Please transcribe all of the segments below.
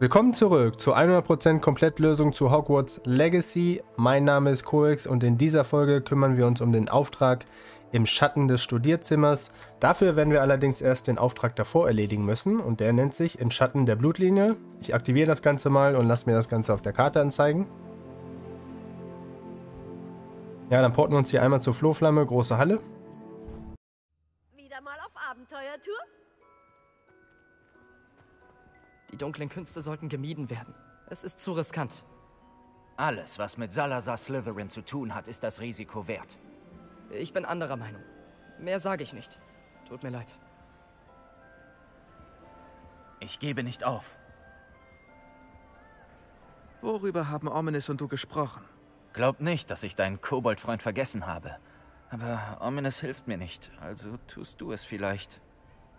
Willkommen zurück zur 100% Komplettlösung zu Hogwarts Legacy. Mein Name ist Coex und in dieser Folge kümmern wir uns um den Auftrag im Schatten des Studierzimmers. Dafür werden wir allerdings erst den Auftrag davor erledigen müssen und der nennt sich im Schatten der Blutlinie. Ich aktiviere das Ganze mal und lasse mir das Ganze auf der Karte anzeigen. Ja, dann porten wir uns hier einmal zur Flohflamme, große Halle. Wieder mal auf Abenteuertour? Die dunklen Künste sollten gemieden werden. Es ist zu riskant. Alles, was mit Salazar Slytherin zu tun hat, ist das Risiko wert. Ich bin anderer Meinung. Mehr sage ich nicht. Tut mir leid. Ich gebe nicht auf. Worüber haben Ominis und du gesprochen? Glaub nicht, dass ich deinen Koboldfreund vergessen habe. Aber Ominis hilft mir nicht, also tust du es vielleicht.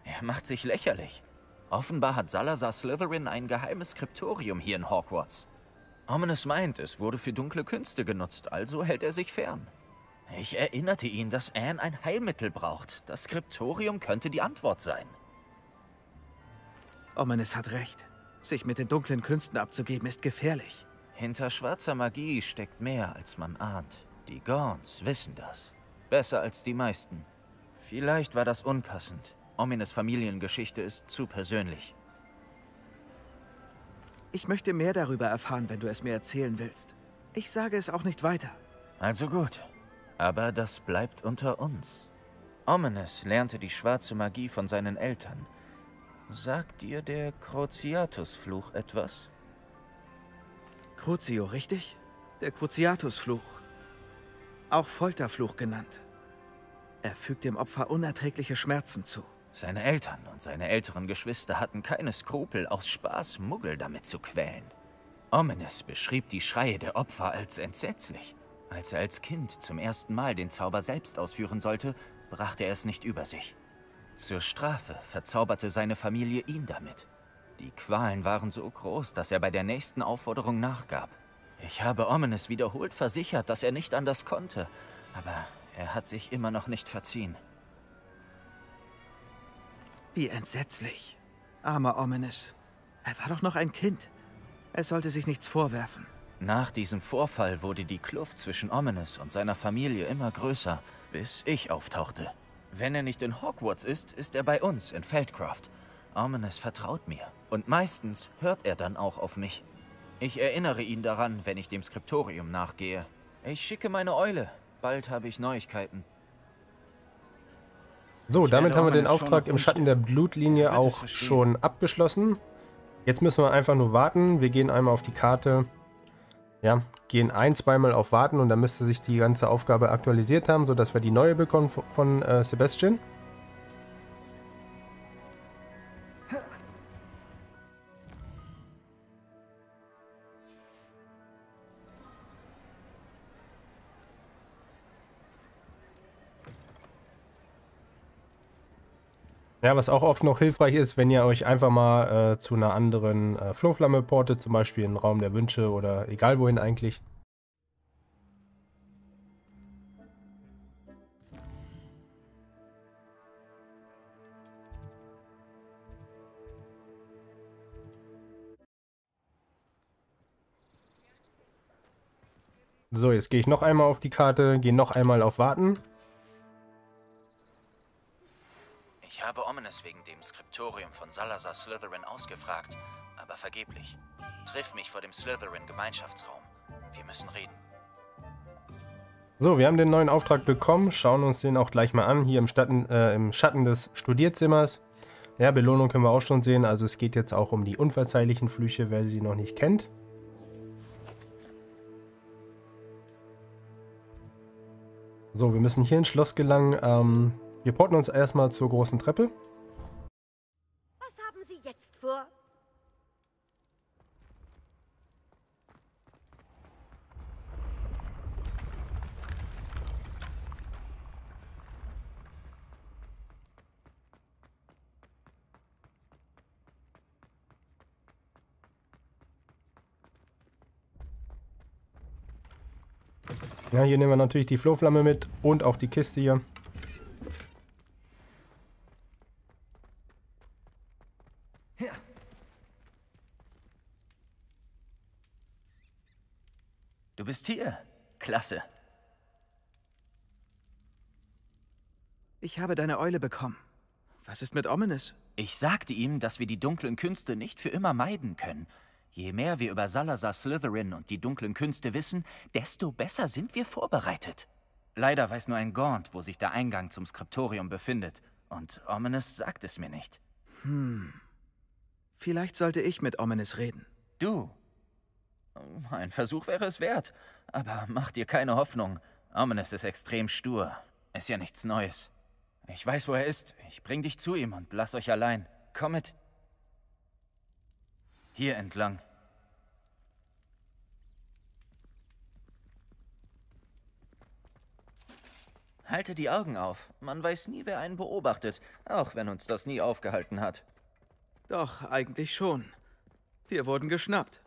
Er macht sich lächerlich. Offenbar hat Salazar Slytherin ein geheimes Skriptorium hier in Hogwarts. Ominis meint, es wurde für dunkle Künste genutzt, also hält er sich fern. Ich erinnerte ihn, dass Anne ein Heilmittel braucht. Das Skriptorium könnte die Antwort sein. Ominis hat recht. Sich mit den dunklen Künsten abzugeben ist gefährlich. Hinter schwarzer Magie steckt mehr, als man ahnt. Die Gaunts wissen das. Besser als die meisten. Vielleicht war das unpassend. Ominis Familiengeschichte ist zu persönlich. Ich möchte mehr darüber erfahren, wenn du es mir erzählen willst. Ich sage es auch nicht weiter. Also gut. Aber das bleibt unter uns. Ominis lernte die schwarze Magie von seinen Eltern. Sagt dir der Cruciatus-Fluch etwas? Crucio, richtig? Der Cruciatus-Fluch. Auch Folterfluch genannt. Er fügt dem Opfer unerträgliche Schmerzen zu. Seine Eltern und seine älteren Geschwister hatten keine Skrupel, aus Spaß Muggel damit zu quälen. Ominis beschrieb die Schreie der Opfer als entsetzlich. Als er als Kind zum ersten Mal den Zauber selbst ausführen sollte, brachte er es nicht über sich. Zur Strafe verzauberte seine Familie ihn damit. Die Qualen waren so groß, dass er bei der nächsten Aufforderung nachgab. Ich habe Ominis wiederholt versichert, dass er nicht anders konnte, aber er hat sich immer noch nicht verziehen. Wie entsetzlich. Armer Ominis. Er war doch noch ein Kind. Er sollte sich nichts vorwerfen. Nach diesem Vorfall wurde die Kluft zwischen Ominis und seiner Familie immer größer, bis ich auftauchte. Wenn er nicht in Hogwarts ist, ist er bei uns in Feldcraft. Ominis vertraut mir und meistens hört er dann auch auf mich. Ich erinnere ihn daran, wenn ich dem Skriptorium nachgehe. Ich schicke meine Eule. Bald habe ich Neuigkeiten. So, damit haben wir den Auftrag im Schatten der Blutlinie auch schon abgeschlossen. Jetzt müssen wir einfach nur warten. Wir gehen einmal auf die Karte. Ja, gehen ein-, zweimal auf Warten und dann müsste sich die ganze Aufgabe aktualisiert haben, sodass wir die neue bekommen von Sebastian. Ja, was auch oft noch hilfreich ist, wenn ihr euch einfach mal zu einer anderen Flohflamme portet, zum Beispiel in den Raum der Wünsche oder egal wohin eigentlich. So, jetzt gehe ich noch einmal auf die Karte, gehe noch einmal auf Warten. Ich habe Ominis wegen dem Skriptorium von Salazar Slytherin ausgefragt, aber vergeblich. Triff mich vor dem Slytherin-Gemeinschaftsraum. Wir müssen reden. So, wir haben den neuen Auftrag bekommen, schauen uns den auch gleich mal an, hier im Schatten des Studierzimmers. Ja, Belohnung können wir auch schon sehen, also es geht jetzt auch um die unverzeihlichen Flüche, wer sie noch nicht kennt. So, wir müssen hier ins Schloss gelangen, wir porten uns erstmal zur großen Treppe. Was haben Sie jetzt vor? Ja, hier nehmen wir natürlich die Flohflamme mit und auch die Kiste hier. Du bist hier. Klasse. Ich habe deine Eule bekommen. Was ist mit Ominis? Ich sagte ihm, dass wir die dunklen Künste nicht für immer meiden können. Je mehr wir über Salazar Slytherin und die dunklen Künste wissen, desto besser sind wir vorbereitet. Leider weiß nur ein Gaunt, wo sich der Eingang zum Skriptorium befindet. Und Ominis sagt es mir nicht. Vielleicht sollte ich mit Ominis reden. Du? Ein Versuch wäre es wert. Aber mach dir keine Hoffnung. Ominis ist extrem stur. Ist ja nichts Neues. Ich weiß, wo er ist. Ich bring dich zu ihm und lass euch allein. Komm mit. Hier entlang. Halte die Augen auf. Man weiß nie, wer einen beobachtet, auch wenn uns das nie aufgehalten hat. Doch, eigentlich schon. Wir wurden geschnappt.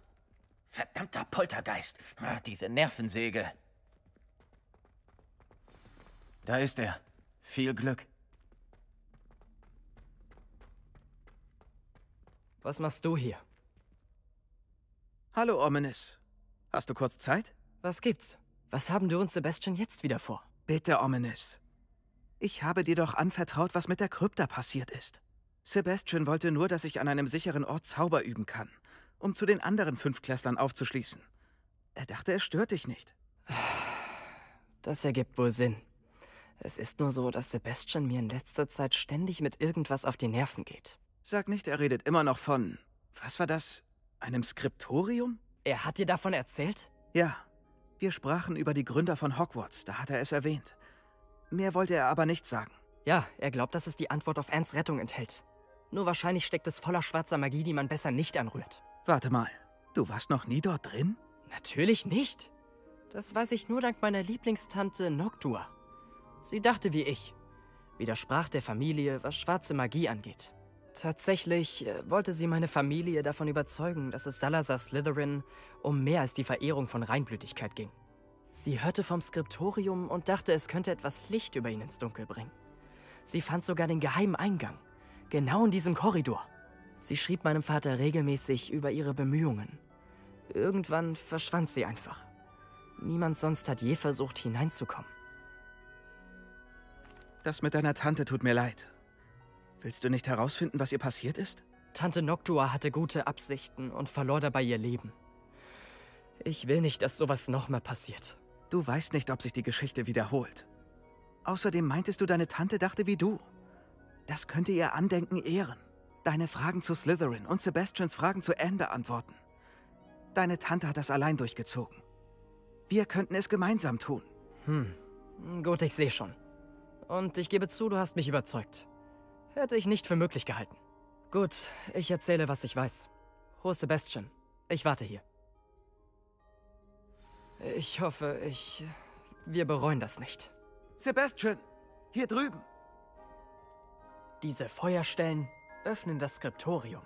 Verdammter Poltergeist. Ach, diese Nervensäge. Da ist er. Viel Glück. Was machst du hier? Hallo, Ominis. Hast du kurz Zeit? Was gibt's? Was haben du und Sebastian jetzt wieder vor? Bitte, Ominis. Ich habe dir doch anvertraut, was mit der Krypta passiert ist. Sebastian wollte nur, dass ich an einem sicheren Ort Zauber üben kann, um zu den anderen Fünftklässlern aufzuschließen. Er dachte, es stört dich nicht. Das ergibt wohl Sinn. Es ist nur so, dass Sebastian mir in letzter Zeit ständig mit irgendwas auf die Nerven geht. Sag nicht, er redet immer noch von... Was war das? Einem Skriptorium? Er hat dir davon erzählt? Ja. Wir sprachen über die Gründer von Hogwarts, da hat er es erwähnt. Mehr wollte er aber nicht sagen. Ja, er glaubt, dass es die Antwort auf Annes Rettung enthält. Nur wahrscheinlich steckt es voller schwarzer Magie, die man besser nicht anrührt. Warte mal, du warst noch nie dort drin? Natürlich nicht. Das weiß ich nur dank meiner Lieblingstante Noctua. Sie dachte wie ich. Widersprach der Familie, was schwarze Magie angeht. Tatsächlich wollte sie meine Familie davon überzeugen, dass es Salazar Slytherin um mehr als die Verehrung von Reinblütigkeit ging. Sie hörte vom Skriptorium und dachte, es könnte etwas Licht über ihn ins Dunkel bringen. Sie fand sogar den geheimen Eingang, genau in diesem Korridor. Sie schrieb meinem Vater regelmäßig über ihre Bemühungen. Irgendwann verschwand sie einfach. Niemand sonst hat je versucht, hineinzukommen. Das mit deiner Tante tut mir leid. Willst du nicht herausfinden, was ihr passiert ist? Tante Noctua hatte gute Absichten und verlor dabei ihr Leben. Ich will nicht, dass sowas nochmal passiert. Du weißt nicht, ob sich die Geschichte wiederholt. Außerdem meintest du, deine Tante dachte wie du. Das könnte ihr Andenken ehren. Deine Fragen zu Slytherin und Sebastians Fragen zu Anne beantworten. Deine Tante hat das allein durchgezogen. Wir könnten es gemeinsam tun. Gut, ich sehe schon. Und ich gebe zu, du hast mich überzeugt. Hätte ich nicht für möglich gehalten. Gut, ich erzähle, was ich weiß. Hohe Sebastian, ich warte hier. Ich hoffe, wir bereuen das nicht. Sebastian, hier drüben! Diese Feuerstellen öffnen das Skriptorium.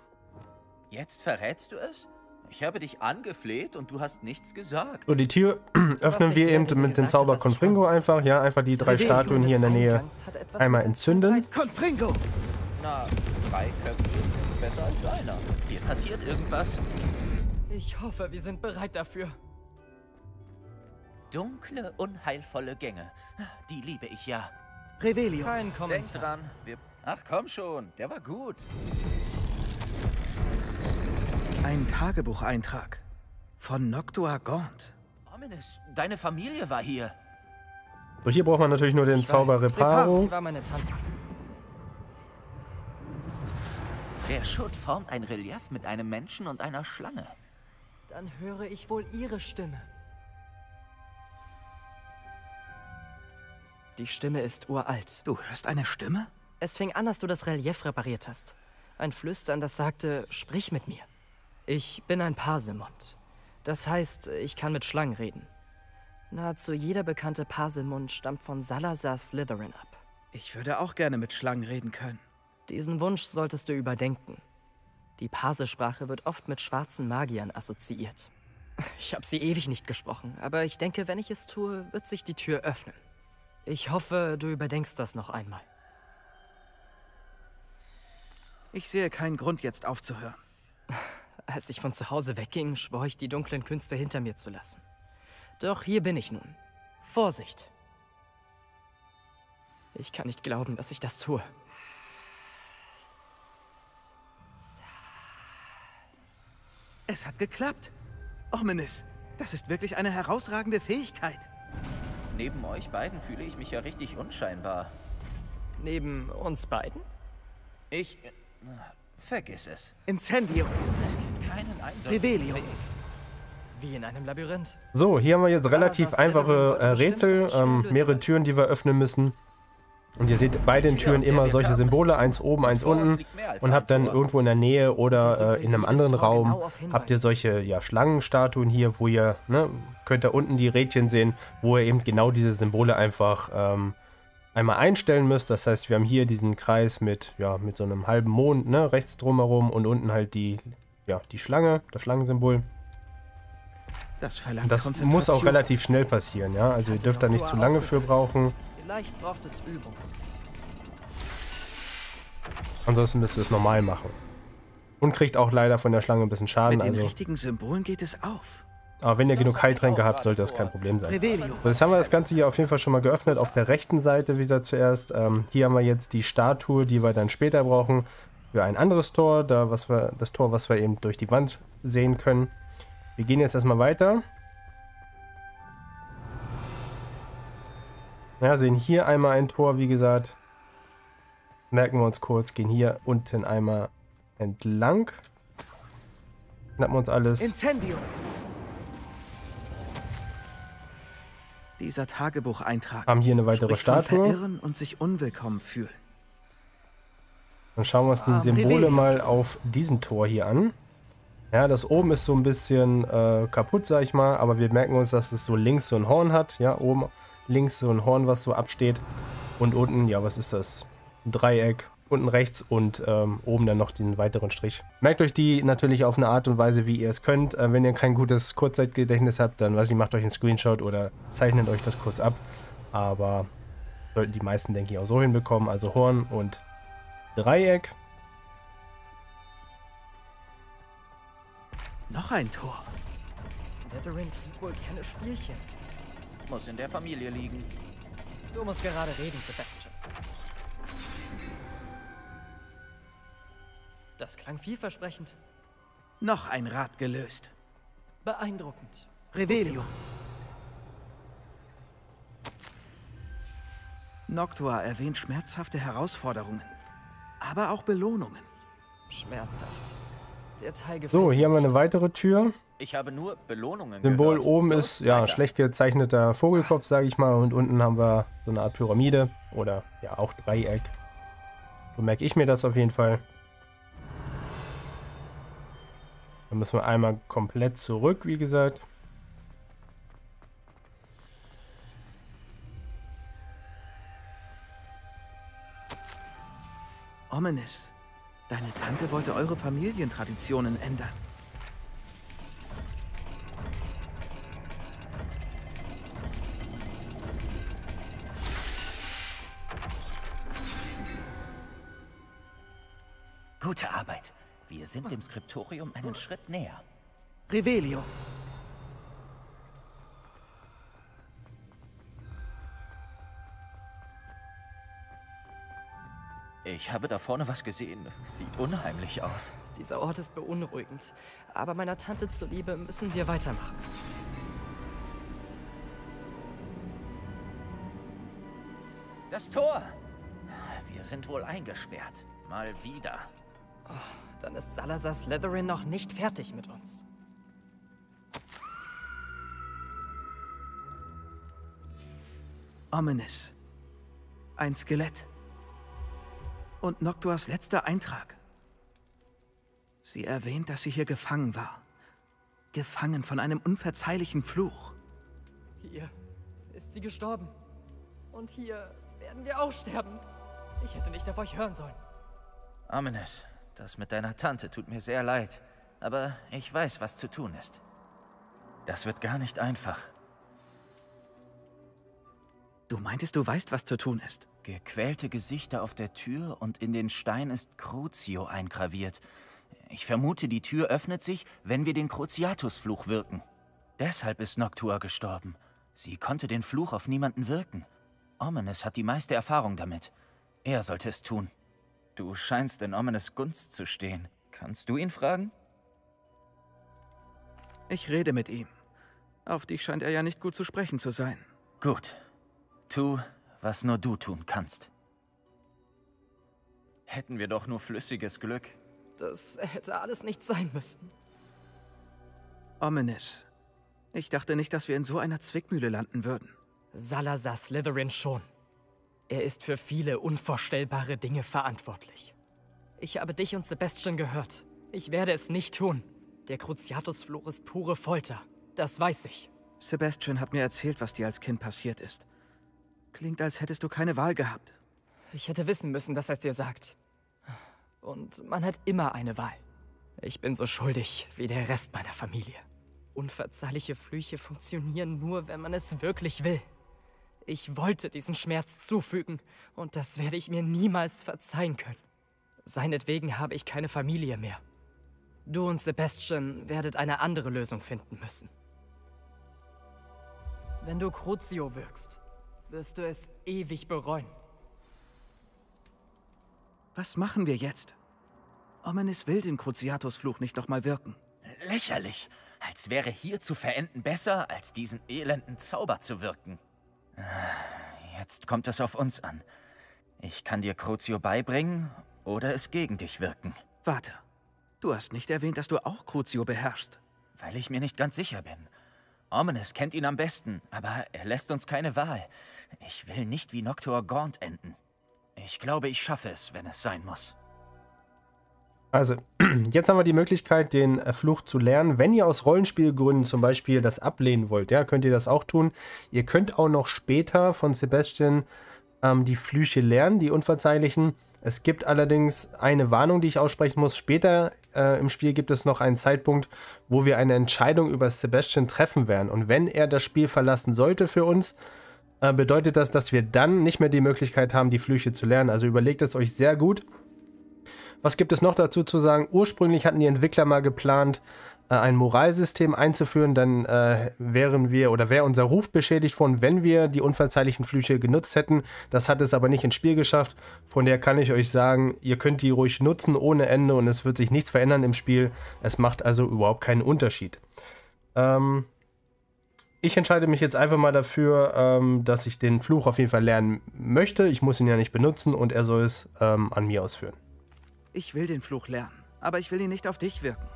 Jetzt verrätst du es? Ich habe dich angefleht und du hast nichts gesagt. So, die Tür öffnen wir eben mit dem Zauber Confringo einfach. Ja, einfach die drei Statuen hier in der Nähe einmal entzünden. Confringo! Na, drei Köpfe sind besser als einer. Hier passiert irgendwas. Ich hoffe, wir sind bereit dafür. Dunkle, unheilvolle Gänge. Die liebe ich ja. Revelio. Kein Kommentar. Denk dran, ach komm schon, der war gut. Ein Tagebucheintrag von Noctua Gaunt. Ominis, deine Familie war hier. Und hier braucht man natürlich nur den Zauber Reparatio. Der Schutt formt ein Relief mit einem Menschen und einer Schlange. Dann höre ich wohl ihre Stimme. Die Stimme ist uralt. Du hörst eine Stimme? Es fing an, als du das Relief repariert hast. Ein Flüstern, das sagte, sprich mit mir. Ich bin ein Parselmund. Das heißt, ich kann mit Schlangen reden. Nahezu jeder bekannte Parselmund stammt von Salazar Slytherin ab. Ich würde auch gerne mit Schlangen reden können. Diesen Wunsch solltest du überdenken. Die Parselsprache wird oft mit schwarzen Magiern assoziiert. Ich habe sie ewig nicht gesprochen, aber ich denke, wenn ich es tue, wird sich die Tür öffnen. Ich hoffe, du überdenkst das noch einmal. Ich sehe keinen Grund, jetzt aufzuhören. Als ich von zu Hause wegging, schwor ich, die dunklen Künste hinter mir zu lassen. Doch hier bin ich nun. Vorsicht! Ich kann nicht glauben, dass ich das tue. Es hat geklappt. Ominis, das ist wirklich eine herausragende Fähigkeit. Neben euch beiden fühle ich mich ja richtig unscheinbar. Neben uns beiden? Ich... vergiss es. Incendio. Es gibt keinen eindeutigen Revelio. Weg. Wie in einem Labyrinth. So, hier haben wir jetzt relativ einfache Rätsel. Mehrere Türen, die wir öffnen müssen. Und ihr seht bei den Türen immer solche Symbole, eins oben, eins unten, und habt dann irgendwo in der Nähe oder in einem anderen Raum habt ihr solche Schlangenstatuen hier, wo ihr, könnt da unten die Rädchen sehen, wo ihr eben genau diese Symbole einfach einmal einstellen müsst. Das heißt, wir haben hier diesen Kreis mit so einem halben Mond, rechts drumherum, und unten halt die Schlange, das Schlangensymbol. Das muss auch relativ schnell passieren, ja, also ihr dürft da nicht zu lange für brauchen. Vielleicht braucht es Übung. Ansonsten müsst ihr es normal machen. Und kriegt auch leider von der Schlange ein bisschen Schaden. Mit den richtigen Symbolen geht es auf. Aber wenn ihr genug Heiltränke habt, sollte das kein Problem sein. So, jetzt haben wir das Ganze hier auf jeden Fall schon mal geöffnet. Auf der rechten Seite, wie gesagt, zuerst. Hier haben wir jetzt die Statue, die wir dann später brauchen. Für ein anderes Tor. Das Tor, was wir eben durch die Wand sehen können. Wir gehen jetzt erstmal weiter. Ja, sehen hier einmal ein Tor, wie gesagt. Merken wir uns kurz, gehen hier unten einmal entlang. Schnappen wir uns alles. Incendio. Dieser Tagebucheintrag. Haben hier eine weitere Statue. Verirren und sich unwillkommen fühlen. Dann schauen wir uns die Symbole mal auf diesem Tor hier an. Ja, das oben ist so ein bisschen kaputt, sag ich mal, aber wir merken uns, dass es so links so ein Horn hat, ja, oben. Links so ein Horn, was so absteht. Und unten, ja, was ist das? Ein Dreieck. Unten rechts und oben dann noch den weiteren Strich. Merkt euch die natürlich auf eine Art und Weise, wie ihr es könnt. Wenn ihr kein gutes Kurzzeitgedächtnis habt, dann weiß ich, macht euch einen Screenshot oder zeichnet euch das kurz ab. Aber sollten die meisten, denke ich, auch so hinbekommen. Also Horn und Dreieck. Noch ein Tor. Slytherin trinkt wohl gerne Spielchen. Muss in der Familie liegen. Du musst gerade reden, Sebastian. Das klang vielversprechend. Noch ein Rat gelöst. Beeindruckend. Revelio. Noctua erwähnt schmerzhafte Herausforderungen, aber auch Belohnungen. Schmerzhaft. Der Teil gefällt. So, hier haben wir eine weitere Tür. Ich habe nur Belohnungen. Symbol gehört. Oben ist schlecht gezeichneter Vogelkopf, sage ich mal, und unten haben wir so eine Art Pyramide oder ja auch Dreieck. So merke ich mir das auf jeden Fall. Dann müssen wir einmal komplett zurück, wie gesagt. Ominis, deine Tante wollte eure Familientraditionen ändern. Gute Arbeit. Wir sind dem Skriptorium einen Schritt näher. Revelio. Ich habe da vorne was gesehen. Sieht unheimlich aus. Dieser Ort ist beunruhigend. Aber meiner Tante zuliebe müssen wir weitermachen. Das Tor! Wir sind wohl eingesperrt. Mal wieder. Oh, dann ist Salazar Slytherin noch nicht fertig mit uns. Ominis. Ein Skelett. Und Noctuas letzter Eintrag. Sie erwähnt, dass sie hier gefangen war. Gefangen von einem unverzeihlichen Fluch. Hier ist sie gestorben. Und hier werden wir auch sterben. Ich hätte nicht auf euch hören sollen. Ominis. Das mit deiner Tante tut mir sehr leid, aber ich weiß, was zu tun ist. Das wird gar nicht einfach. Du meintest, du weißt, was zu tun ist? Gequälte Gesichter auf der Tür und in den Stein ist Crucio eingraviert. Ich vermute, die Tür öffnet sich, wenn wir den Cruciatus-Fluch wirken. Deshalb ist Noctua gestorben. Sie konnte den Fluch auf niemanden wirken. Ominis hat die meiste Erfahrung damit. Er sollte es tun. Du scheinst in Ominis Gunst zu stehen. Kannst du ihn fragen? Ich rede mit ihm. Auf dich scheint er ja nicht gut zu sprechen zu sein. Gut. Tu, was nur du tun kannst. Hätten wir doch nur flüssiges Glück. Das hätte alles nicht sein müssen. Ominis. Ich dachte nicht, dass wir in so einer Zwickmühle landen würden. Salazar Slytherin schon. Er ist für viele unvorstellbare Dinge verantwortlich. Ich habe dich und Sebastian gehört. Ich werde es nicht tun. Der Cruciatus-Fluch ist pure Folter. Das weiß ich. Sebastian hat mir erzählt, was dir als Kind passiert ist. Klingt, als hättest du keine Wahl gehabt. Ich hätte wissen müssen, dass er es dir sagt. Und man hat immer eine Wahl. Ich bin so schuldig wie der Rest meiner Familie. Unverzeihliche Flüche funktionieren nur, wenn man es wirklich will. Ich wollte diesen Schmerz zufügen und das werde ich mir niemals verzeihen können. Seinetwegen habe ich keine Familie mehr. Du und Sebastian werdet eine andere Lösung finden müssen. Wenn du Crucio wirkst, wirst du es ewig bereuen. Was machen wir jetzt? Ominis will den Cruciatus-Fluch nicht nochmal wirken. Lächerlich! Als wäre hier zu verenden besser, als diesen elenden Zauber zu wirken. Jetzt kommt es auf uns an. Ich kann dir Crucio beibringen oder es gegen dich wirken. Warte, du hast nicht erwähnt, dass du auch Crucio beherrschst. Weil ich mir nicht ganz sicher bin. Ominis kennt ihn am besten, aber er lässt uns keine Wahl. Ich will nicht wie Noctua Gaunt enden. Ich glaube, ich schaffe es, wenn es sein muss. Also, jetzt haben wir die Möglichkeit, den Fluch zu lernen. Wenn ihr aus Rollenspielgründen zum Beispiel das ablehnen wollt, ja, könnt ihr das auch tun. Ihr könnt auch noch später von Sebastian die Flüche lernen, die unverzeihlichen. Es gibt allerdings eine Warnung, die ich aussprechen muss. Später im Spiel gibt es noch einen Zeitpunkt, wo wir eine Entscheidung über Sebastian treffen werden. Und wenn er das Spiel verlassen sollte für uns, bedeutet das, dass wir dann nicht mehr die Möglichkeit haben, die Flüche zu lernen. Also überlegt es euch sehr gut. Was gibt es noch dazu zu sagen? Ursprünglich hatten die Entwickler mal geplant, ein Moralsystem einzuführen. Dann wäre unser Ruf beschädigt worden, wenn wir die unverzeihlichen Flüche genutzt hätten. Das hat es aber nicht ins Spiel geschafft. Von daher kann ich euch sagen, ihr könnt die ruhig nutzen ohne Ende und es wird sich nichts verändern im Spiel. Es macht also überhaupt keinen Unterschied. Ich entscheide mich jetzt einfach mal dafür, dass ich den Fluch auf jeden Fall lernen möchte. Ich muss ihn ja nicht benutzen und er soll es an mir ausführen. Ich will den Fluch lernen, aber ich will ihn nicht auf dich wirken.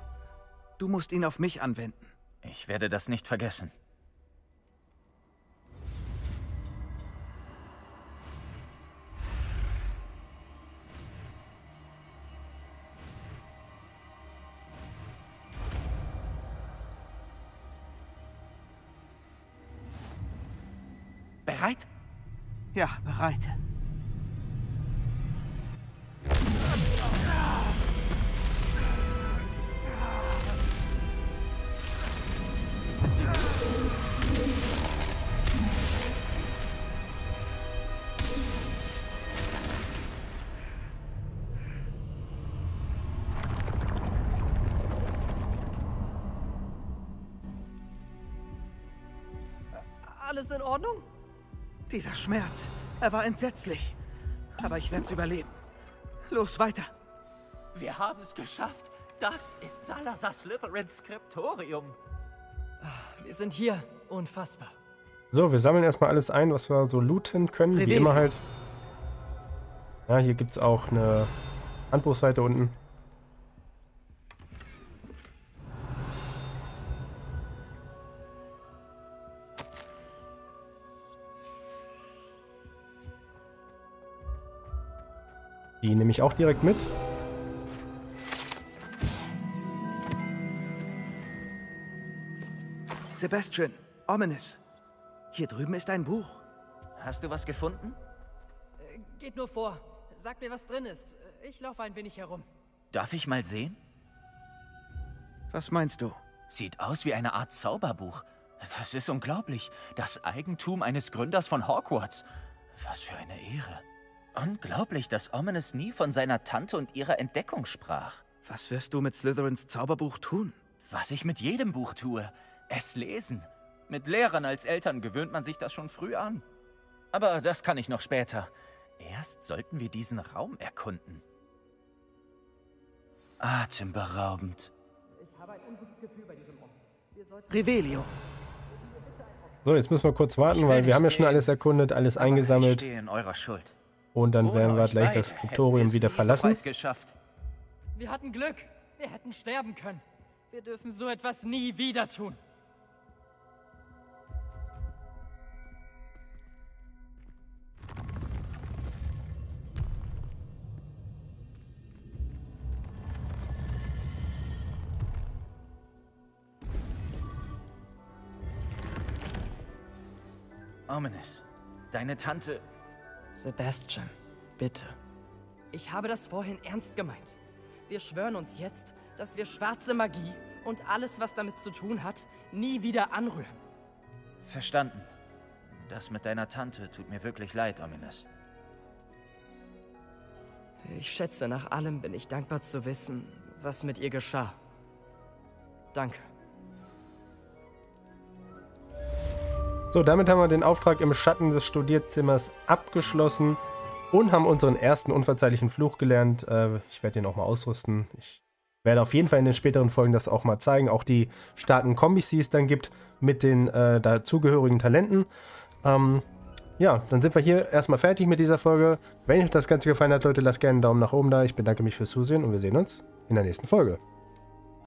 Du musst ihn auf mich anwenden. Ich werde das nicht vergessen. Bereit? Ja, bereit. Alles in Ordnung? Dieser Schmerz, er war entsetzlich. Aber ich werde es überleben. Los, weiter. Wir haben es geschafft. Das ist Salazar Slytherins Skriptorium. Wir sind hier. Unfassbar. So, wir sammeln erstmal alles ein, was wir so looten können. Wie immer halt. Ja, hier gibt es auch eine Handbuchseite unten. Die nehme ich auch direkt mit. Sebastian, Ominis. Hier drüben ist ein Buch. Hast du was gefunden? Geht nur vor. Sag mir, was drin ist. Ich laufe ein wenig herum. Darf ich mal sehen? Was meinst du? Sieht aus wie eine Art Zauberbuch. Das ist unglaublich. Das Eigentum eines Gründers von Hogwarts. Was für eine Ehre. Unglaublich, dass Ominis nie von seiner Tante und ihrer Entdeckung sprach. Was wirst du mit Slytherins Zauberbuch tun? Was ich mit jedem Buch tue. Es lesen. Mit Lehrern als Eltern gewöhnt man sich das schon früh an. Aber das kann ich noch später. Erst sollten wir diesen Raum erkunden. Atemberaubend. Ich habe ein ungutes Gefühl bei diesem Ort. Revelio. So, jetzt müssen wir kurz warten, weil wir haben ja schon alles erkundet, alles eingesammelt. In eurer Schuld. Und dann werden wir gleich das Skriptorium wieder verlassen. Wir hatten Glück. Wir hätten sterben können. Wir dürfen so etwas nie wieder tun. Ominis, deine Tante... Sebastian, bitte. Ich habe das vorhin ernst gemeint. Wir schwören uns jetzt, dass wir schwarze Magie und alles, was damit zu tun hat, nie wieder anrühren. Verstanden. Das mit deiner Tante tut mir wirklich leid, Ominis. Ich schätze, nach allem bin ich dankbar zu wissen, was mit ihr geschah. Danke. So, damit haben wir den Auftrag im Schatten des Studierzimmers abgeschlossen und haben unseren ersten unverzeihlichen Fluch gelernt. Ich werde den auch mal ausrüsten. Ich werde auf jeden Fall in den späteren Folgen das auch mal zeigen. Auch die starken Kombis, die es dann gibt mit den dazugehörigen Talenten. Ja, dann sind wir hier erstmal fertig mit dieser Folge. Wenn euch das Ganze gefallen hat, Leute, lasst gerne einen Daumen nach oben da. Ich bedanke mich fürs Zusehen und wir sehen uns in der nächsten Folge.